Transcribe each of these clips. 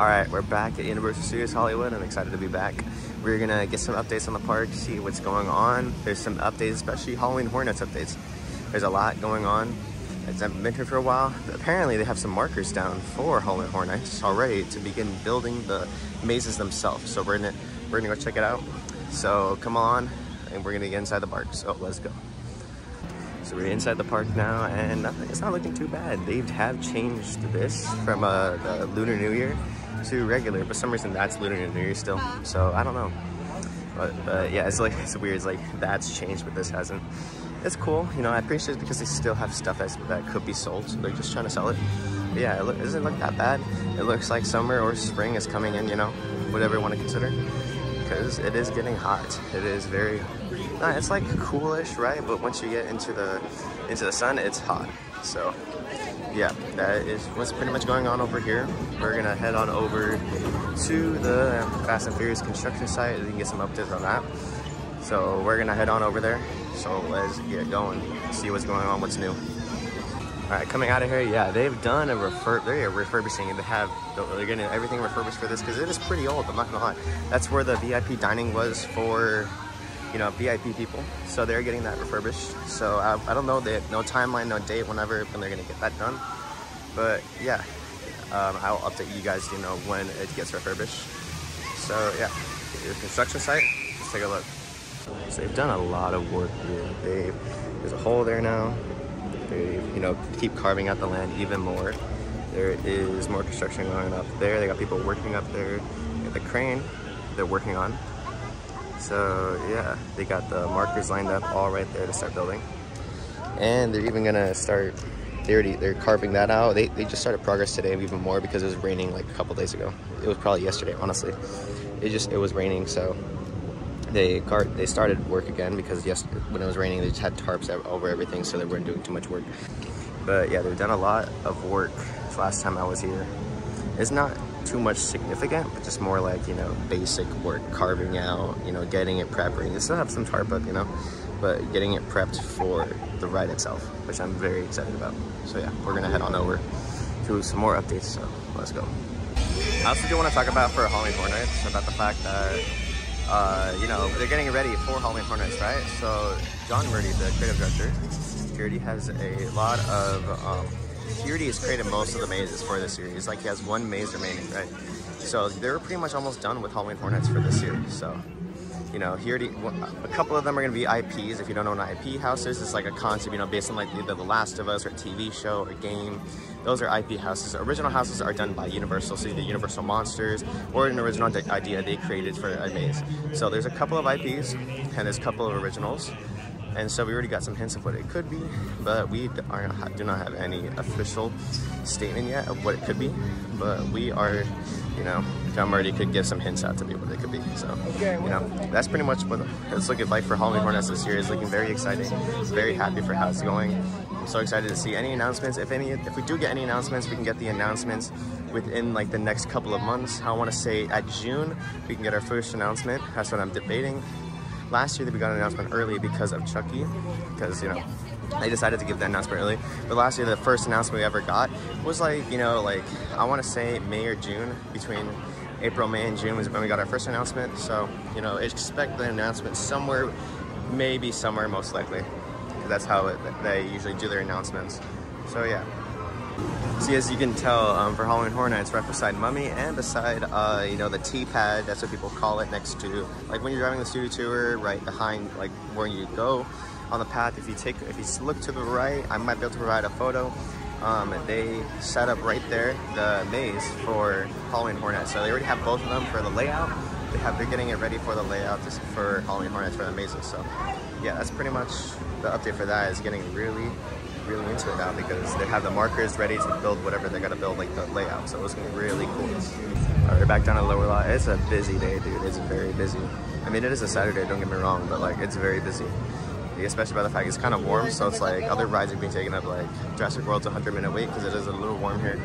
Alright, we're back at Universal Studios Hollywood. I'm excited to be back. We're gonna get some updates on the park, see what's going on. There's some updates, especially Halloween Horror Nights updates. There's a lot going on. I haven't been here for a while, but apparently they have some markers down for Halloween Horror Nights already to begin building the mazes themselves. So we're gonna go check it out. So come on, and we're gonna get inside the park. So let's go. So we're inside the park now, and it's not looking too bad. They have changed this from the Lunar New Year to regular, but for some reason that's Lunar New Year still. So I don't know, but yeah, it's weird. It's like that's changed, but this hasn't. It's cool, you know, I appreciate it because they still have stuff that could be sold, so they're just trying to sell it. But yeah, it doesn't look that bad. It looks like summer or spring is coming in, you know, whatever you want to consider, because it is getting hot. It is very, it's like coolish, right? But once you get into the sun, it's hot. So yeah, that is what's pretty much going on over here. We're gonna head on over to the Fast and Furious construction site and get some updates on that. So we're gonna head on over there. So let's get going, see what's going on, what's new. All right, coming out of here, yeah, they've done a refurbishing, and they're getting everything refurbished for this because it is pretty old, I'm not gonna lie. That's where the VIP dining was for, you know, VIP people. So they're getting that refurbished. So I don't know, they have no timeline, no date, when they're gonna get that done. But yeah, I'll update you guys, you know, when it gets refurbished. So yeah, the construction site, let's take a look. So they've done a lot of work here. There's a hole there now. They, you know, keep carving out the land even more. There is more construction going up there. They got people working up there. They got the crane they're working on. So yeah, they got the markers lined up all right there to start building. And they're even gonna start, they're carving that out. They just started progress today even more because it was raining like a couple days ago. It was probably yesterday, honestly. It was raining, so. They started work again because yesterday, when it was raining, they just had tarps over everything, so they weren't doing too much work. But yeah, they've done a lot of work since last time I was here. It's not too much significant, but just more like, you know, basic work, carving out, you know, getting it prepping. They still have some tarp up, you know, but getting it prepped for the ride itself, which I'm very excited about. So yeah, we're gonna head on over to some more updates, so let's go. I also do want to talk about for Halloween Horror Nights, about the fact that you know, they're getting ready for Halloween Horror Nights, right? So John Murdy, the creative director, He has created most of the mazes for this series. Like, he has one maze remaining, right? So they're pretty much almost done with Halloween Horror Nights for this series. So, you know, a couple of them are going to be IPs. If you don't know what an IP house is, it's like a concept, you know, based on like either The Last of Us or a TV show or a game. Those are IP houses. Original houses are done by Universal, so either Universal Monsters or an original idea they created for a maze. So there's a couple of IPs and there's a couple of originals. And so we already got some hints of what it could be, but we do not have any official statement yet of what it could be. But we are, you know, John Murdy could give some hints out to be what it could be. So, you know, that's pretty much what it's looking like for Halloween Horror Nights this year. It's looking very exciting. Very happy for how it's going. I'm so excited to see any announcements. If we do get any announcements, we can get the announcements within like the next couple of months. I want to say at June, we can get our first announcement. That's what I'm debating. Last year, we got an announcement early because of Chucky, because, you know, they decided to give the announcement early. But last year, the first announcement we ever got was like, you know, like, I want to say May or June. Between April, May, and June was when we got our first announcement. So, you know, expect the announcement somewhere, maybe somewhere, most likely. That's how they usually do their announcements. So, yeah. See, as you can tell, for Halloween Horror Nights, right beside Mummy and beside, you know, the T-pad, that's what people call it, next to, like, when you're driving the studio tour, right behind, like, where you go on the path, if you look to the right, I might be able to provide a photo. They set up right there the maze for Halloween Horror Nights. So they already have both of them for the layout. They're getting it ready for the layout just for Halloween Horror Nights for the mazes. So, yeah, that's pretty much the update for that. Is getting really into it now because they have the markers ready to build whatever they're gonna build, like the layout. So it's gonna be really cool. All right, we're back down to the lower lot. It's a busy day, dude. It's very busy. I mean, it is a Saturday, don't get me wrong, but like, it's very busy, especially by the fact it's kind of warm. So it's like other rides are being taken up, like Jurassic World's 100-minute wait because it is a little warm here.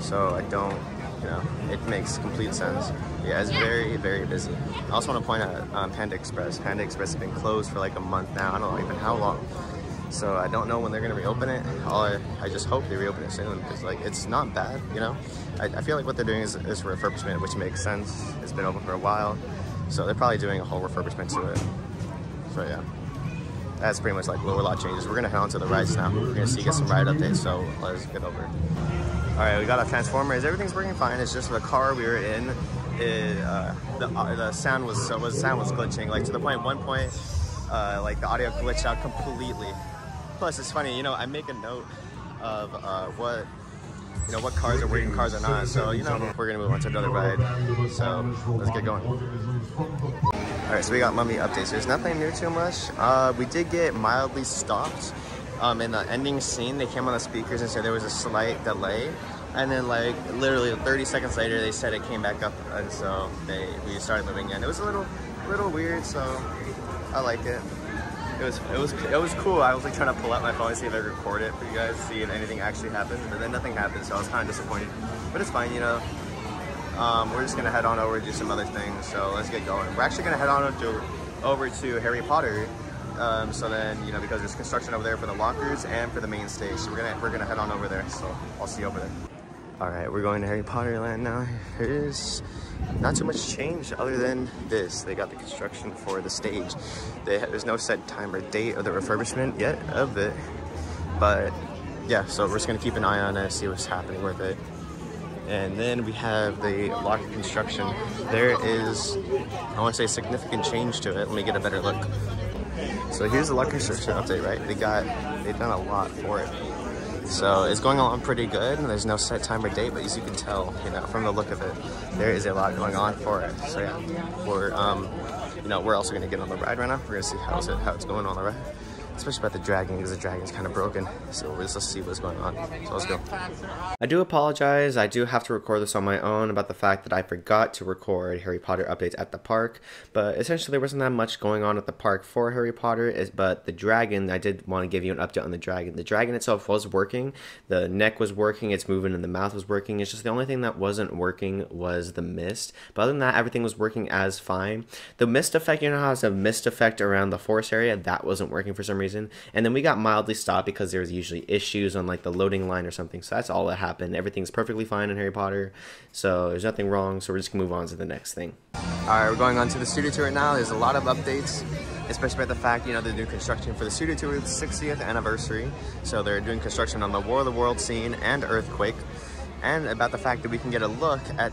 So I don't, you know, it makes complete sense. Yeah, it's very busy. I also want to point out Panda Express. Panda Express has been closed for like a month now. I don't know even how long. So I don't know when they're gonna reopen it. I just hope they reopen it soon, because like, it's not bad, you know? I feel like what they're doing is refurbishment, which makes sense. It's been open for a while, so they're probably doing a whole refurbishment to it. So yeah, that's pretty much like what a lot changes. We're gonna head on to the rides now. We're gonna see, get some ride updates, so let's get over. All right, we got our Transformers. Everything's working fine. It's just the car we were in, the sound was glitching, like to the point, like the audio glitched out completely. Plus, it's funny, you know, I make a note of what cars are working, cars are not. So, you know, we're gonna move on to another ride. So let's get going. All right, so we got Mummy updates. There's nothing new too much. We did get mildly stopped in the ending scene. They came on the speakers and said there was a slight delay, and then like literally 30 seconds later, they said it came back up, and so we started moving in. It was a little weird, so I liked it. It was cool. I was like trying to pull out my phone and see if I could record it for you guys, see if anything actually happens, but then nothing happened, so I was kind of disappointed. But it's fine, you know. We're just gonna head on over and do some other things, so let's get going. We're actually gonna head on over to Harry Potter. So then, you know, because there's construction over there for the lockers and for the main stage, so we're gonna head on over there. So I'll see you over there. All right, we're going to Harry Potter Land now. Here's not too much change other than this. They got the construction for the stage. There's no set time or date of the refurbishment yet of it. But yeah, so we're just gonna keep an eye on it, see what's happening with it. And then we have the locker construction. There is, I wanna say, significant change to it. Let me get a better look. So here's the locker construction update, right? They've done a lot for it. So it's going on pretty good, and there's no set time or date, but as you can tell, you know, from the look of it, there is a lot going on for it. So yeah, we're also gonna get on the ride right now. We're gonna see how it's going on the ride, especially about the dragon, because the dragon's kind of broken. So let's see what's going on. So let's go. I do apologize. I do have to record this on my own about the fact that I forgot to record Harry Potter updates at the park. But essentially, there wasn't that much going on at the park for Harry Potter. But the dragon, I did want to give you an update on the dragon. The dragon itself was working. The neck was working. It's moving, and the mouth was working. It's just the only thing that wasn't working was the mist. But other than that, everything was working as fine. The mist effect, you know how it's a mist effect around the forest area? That wasn't working for some reason. And then we got mildly stopped because there was usually issues on like the loading line or something. So that's all that happened. Everything's perfectly fine in Harry Potter. So there's nothing wrong. So we're just gonna move on to the next thing. All right, we're going on to the studio tour now. There's a lot of updates, especially about the fact, you know, the new construction for the studio tour, the 60th anniversary. So they're doing construction on the War of the Worlds scene and Earthquake. And about the fact that we can get a look at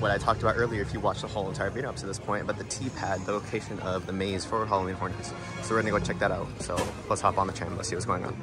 what I talked about earlier, if you watched the whole entire video up to this point, about the T-Pad, the location of the maze for Halloween Horror Nights. So we're gonna go check that out. So let's hop on the train, let's see what's going on.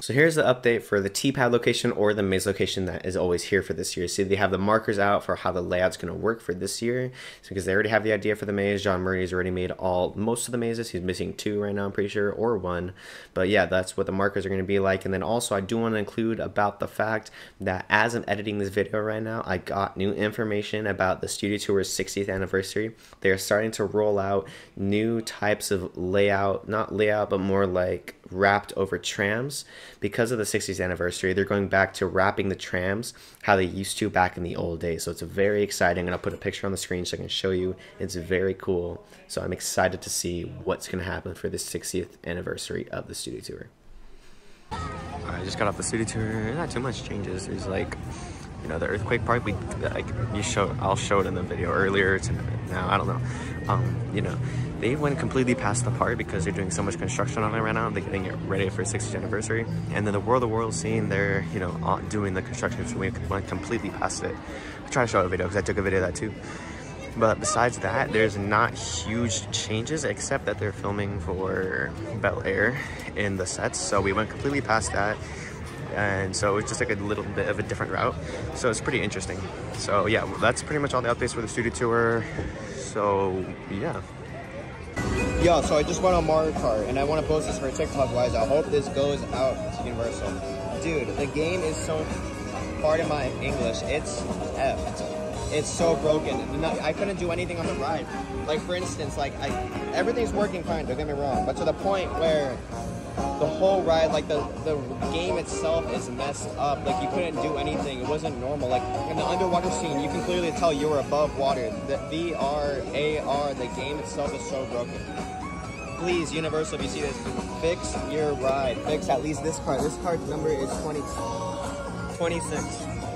So here's the update for the T-Pad location, or the maze location, that is always here for this year. See, they have the markers out for how the layout's gonna work for this year. It's because they already have the idea for the maze. John Murdy's already made most of the mazes. He's missing two right now, I'm pretty sure, or one. But yeah, that's what the markers are gonna be like. And then also, I do wanna include about the fact that as I'm editing this video right now, I got new information about the studio tour's 60th anniversary. They're starting to roll out new types of layout, not layout, but more like wrapped over trams. Because of the 60th anniversary, they're going back to wrapping the trams how they used to back in the old days. So it's very exciting, and I'll put a picture on the screen so I can show you. It's very cool. So I'm excited to see what's going to happen for the 60th anniversary of the studio tour. I just got off the studio tour. Not too much changes. There's like, you know, the earthquake part. I'll show it in the video earlier tonight. Now I don't know. You know, they went completely past the part because they're doing so much construction on it right now. They're getting it ready for 60th anniversary. And then the World of the World scene, they're, you know, doing the construction, so we went completely past it. I try to show a video because I took a video of that too. But besides that, there's not huge changes, except that they're filming for Bel Air in the sets. So we went completely past that. And so it's just like a little bit of a different route. So it's pretty interesting. So yeah, that's pretty much all the updates for the studio tour. So yeah. Yo, so I just went on Mario Kart, and I want to post this for TikTok wise. I hope this goes out to Universal. Dude, the game is so, pardon my English, it's effed. It's so broken. I couldn't do anything on the ride. Like, for instance, like, everything's working fine, don't get me wrong, but to the point where the whole ride, like, the game itself is messed up. Like, you couldn't do anything. It wasn't normal. Like, in the underwater scene, you can clearly tell you were above water. The VR, AR, the game itself is so broken. please, Universal, if you see this, fix your ride. Fix at least this cart. This cart number is 26.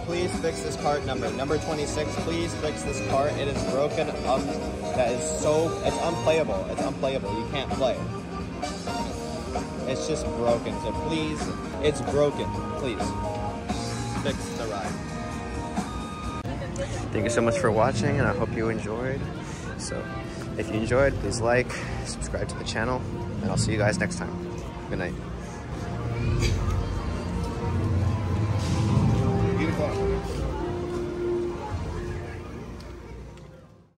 Please fix this cart number. Number 26, please fix this cart. It is broken up. That is so... It's unplayable. It's unplayable. You can't play it. It's just broken. So please... It's broken. Please. Fix the ride. Thank you so much for watching, and I hope you enjoyed. So, if you enjoyed, please like, subscribe to the channel, and I'll see you guys next time. Good night.